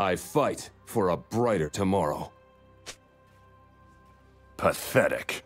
I fight for a brighter tomorrow. Pathetic.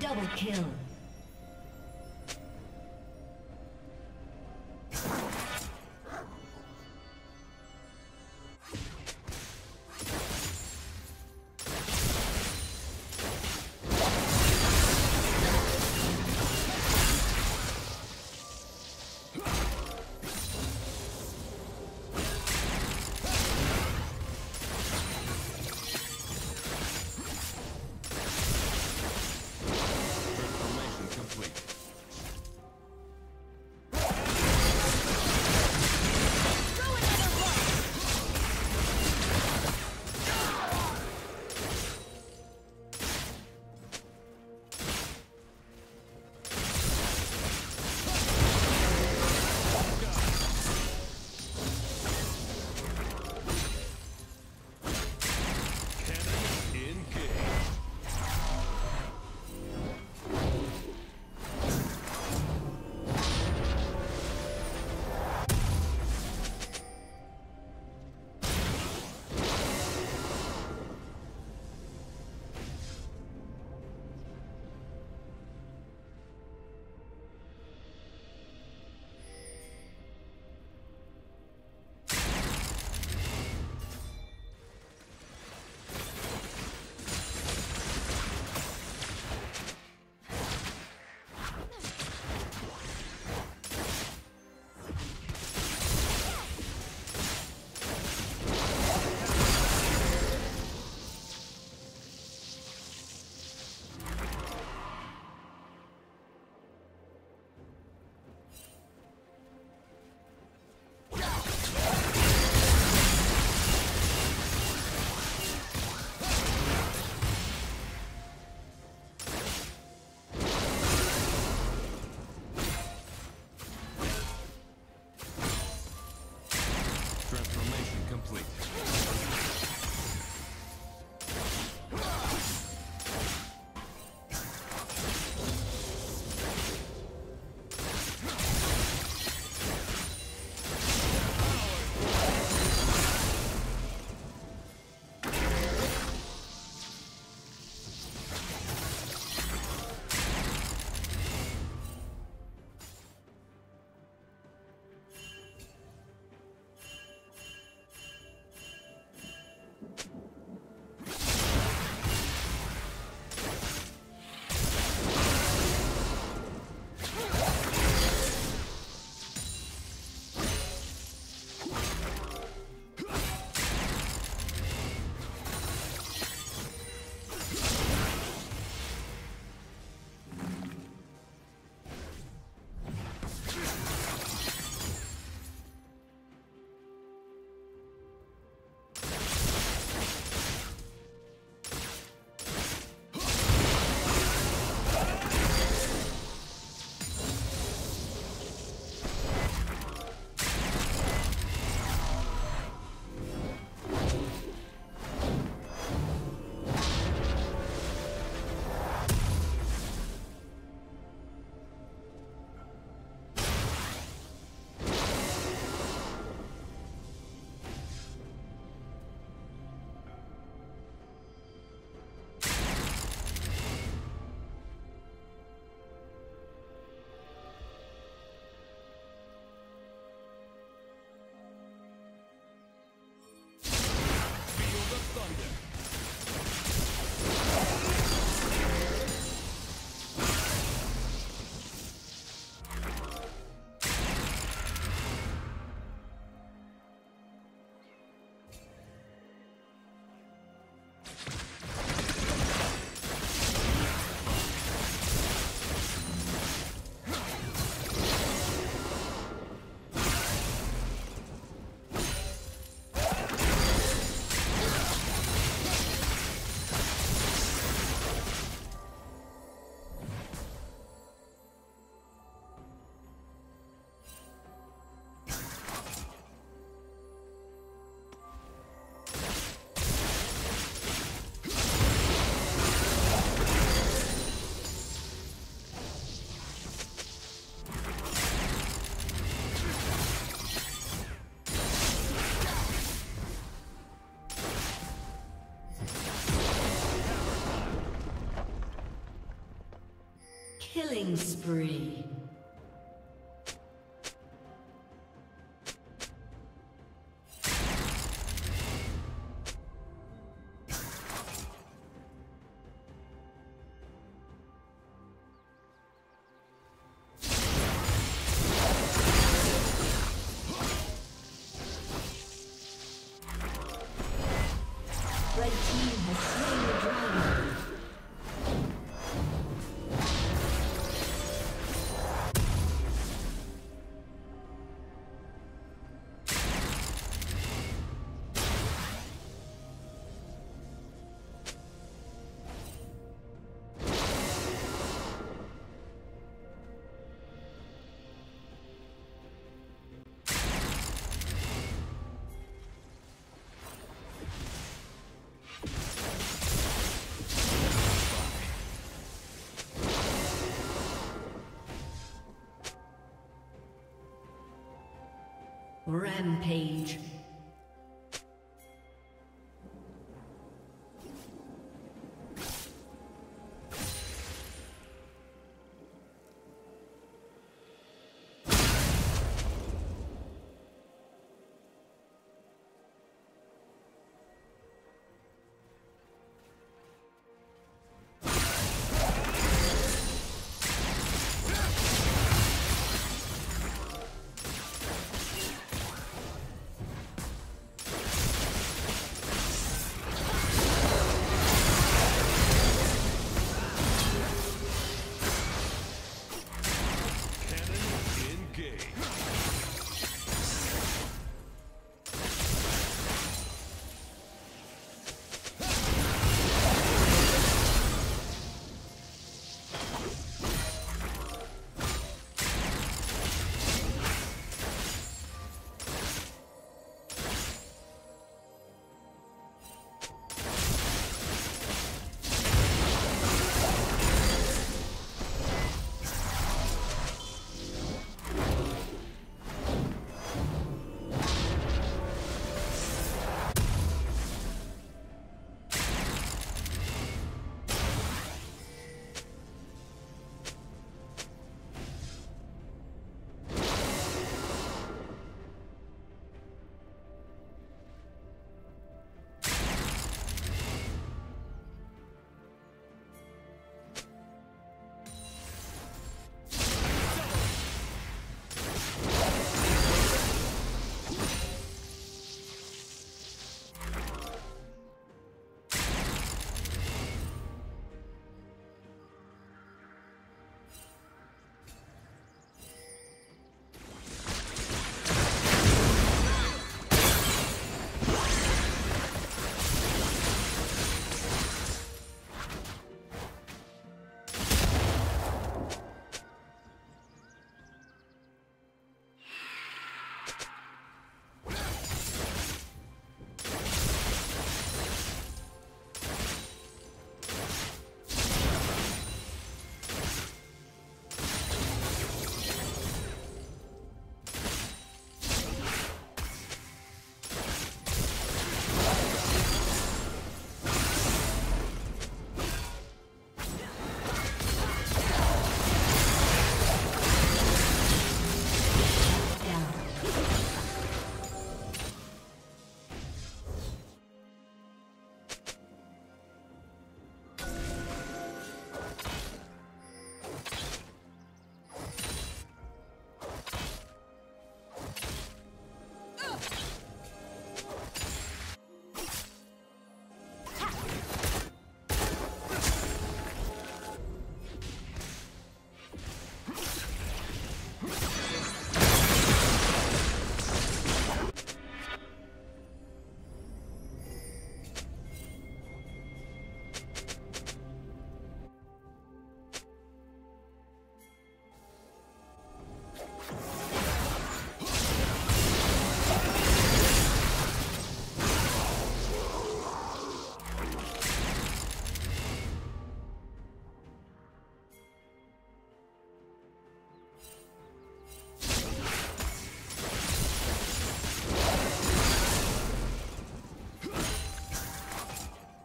Double kill. Killing spree. Rampage.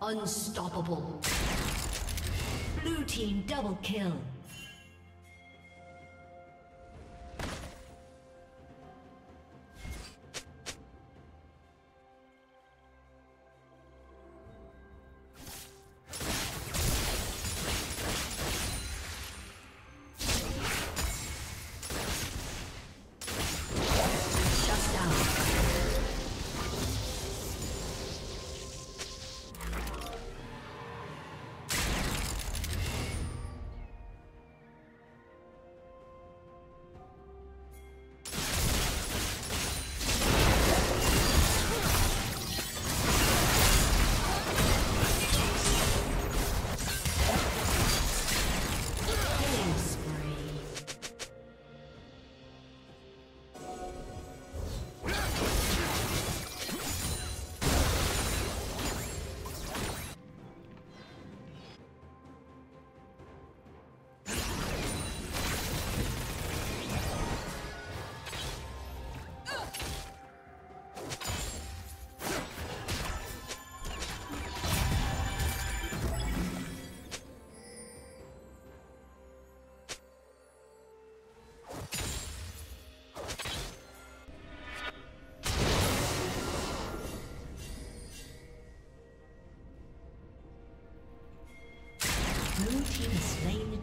Unstoppable. Blue team double kill.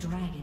dragon.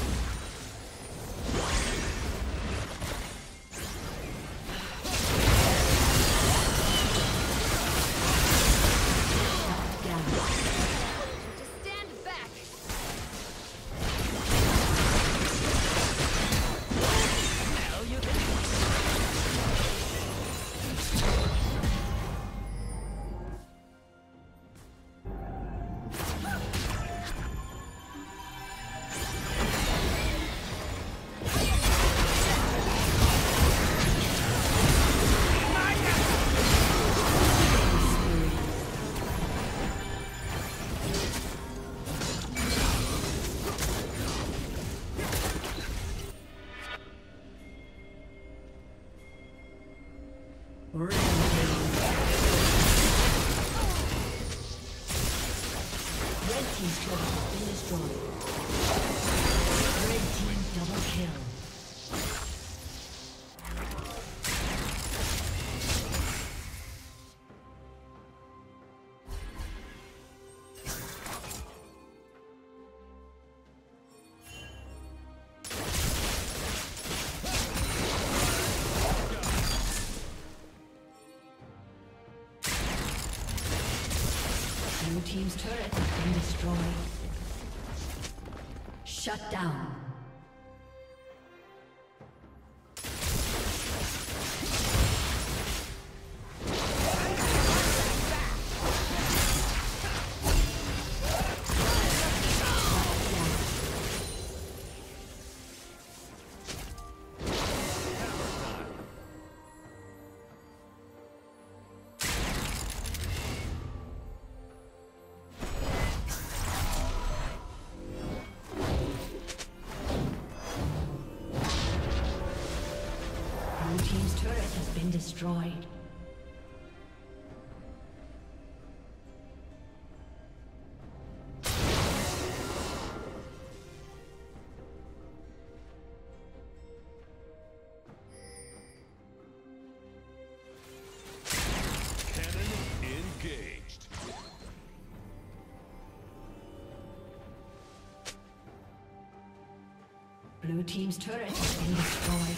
Team's turret has been destroyed. Shut down. Destroyed. Blue team's turret has been destroyed.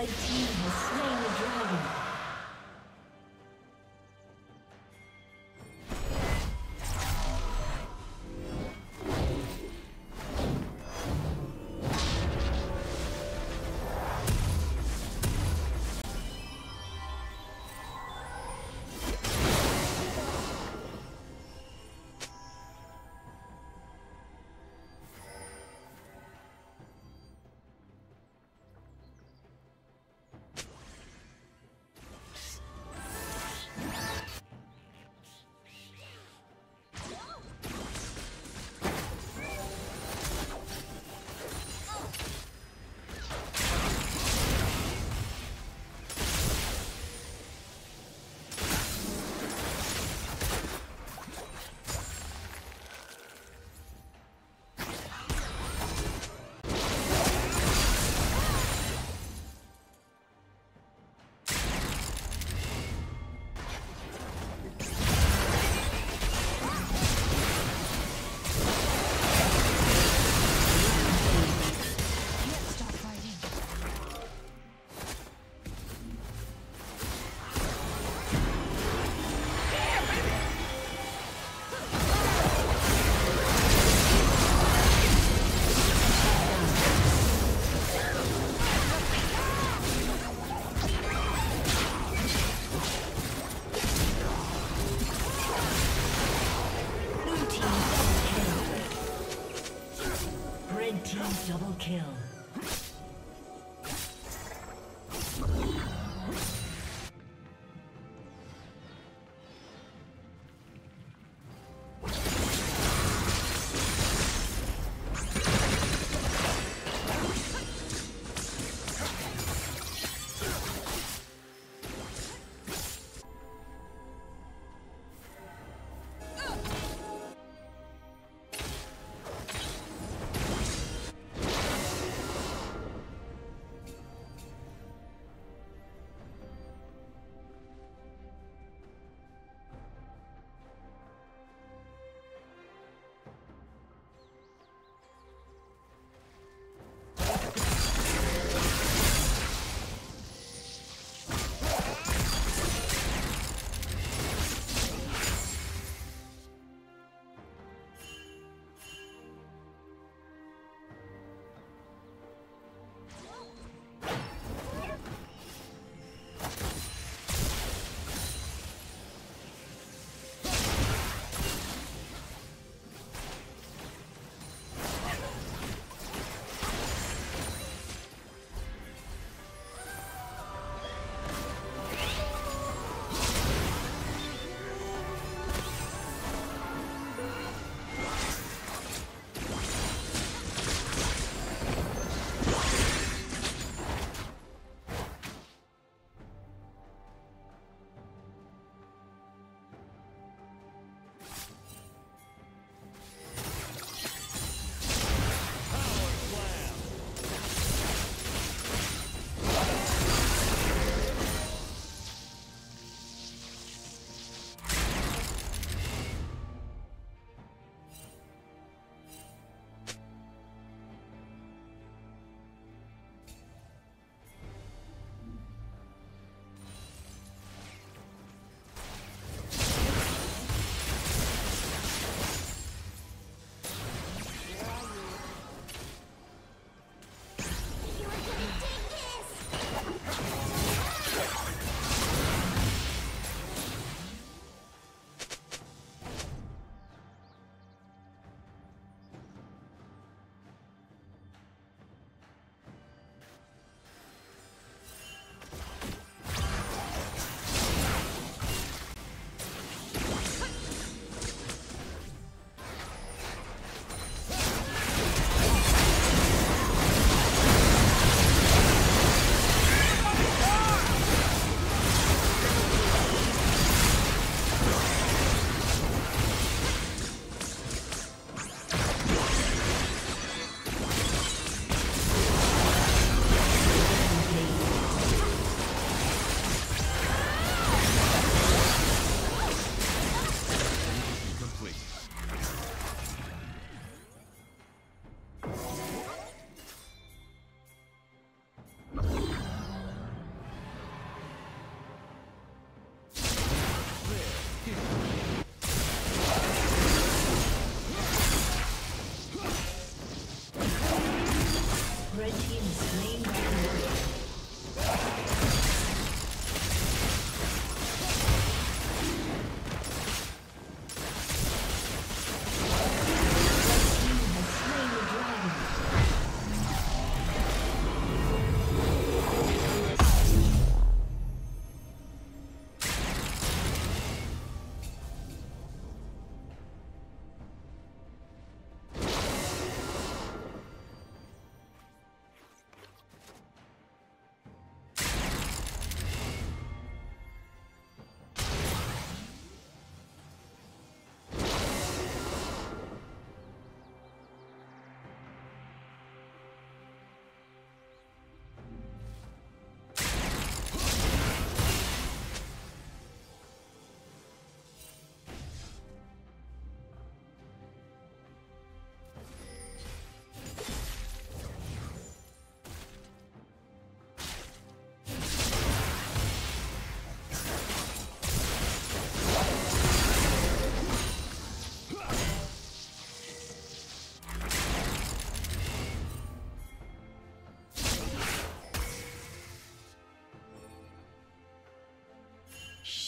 Red team has slain the dragon.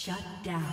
Shut down.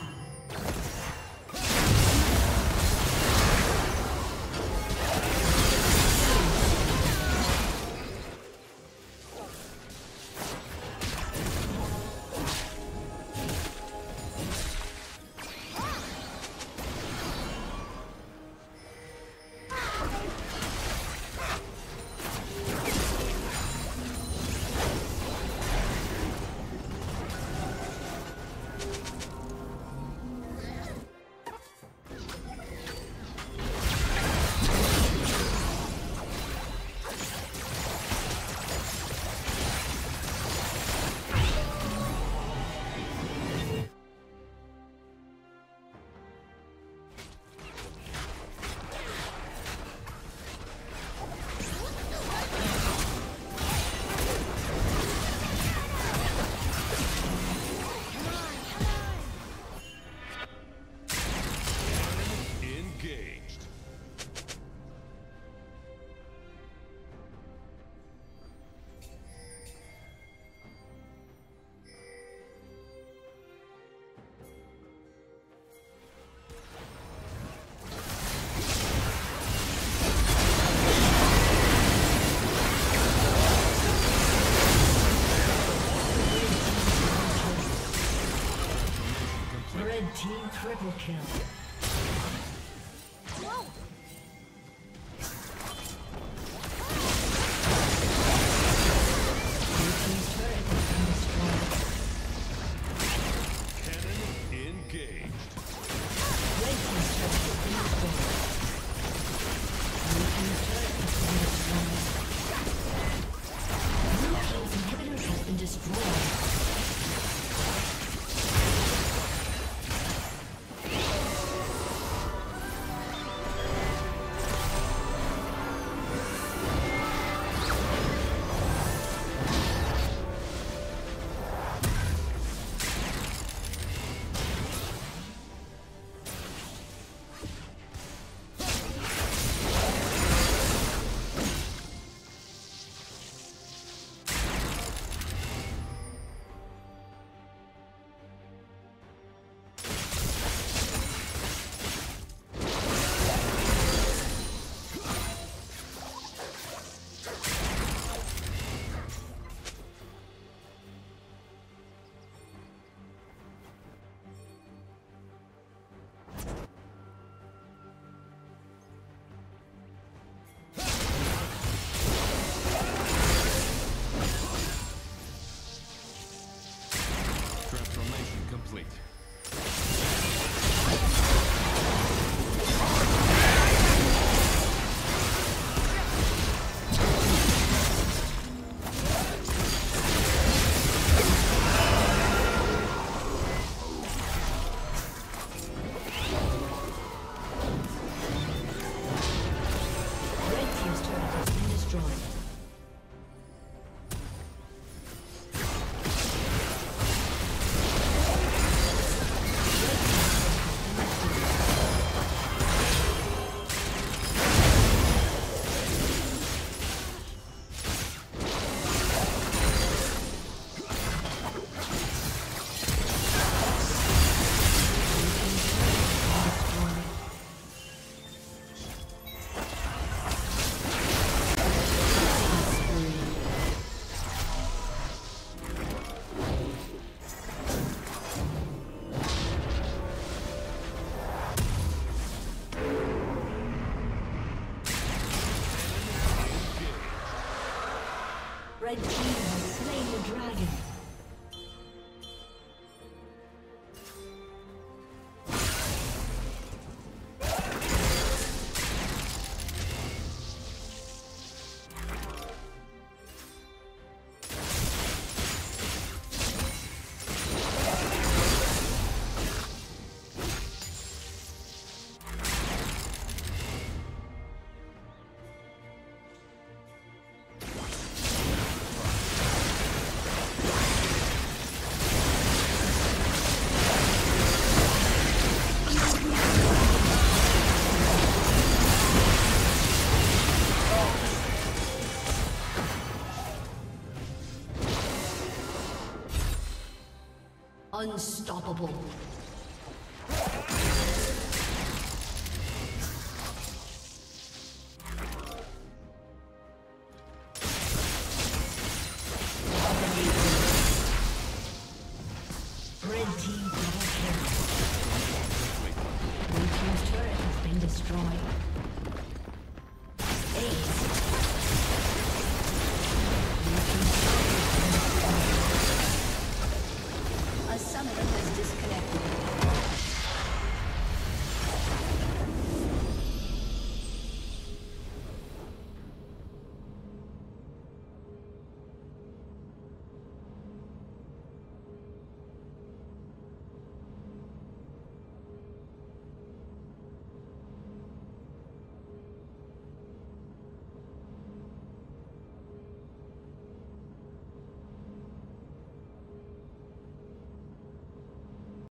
Team triple kill. Red team has slain the dragon. Unstoppable.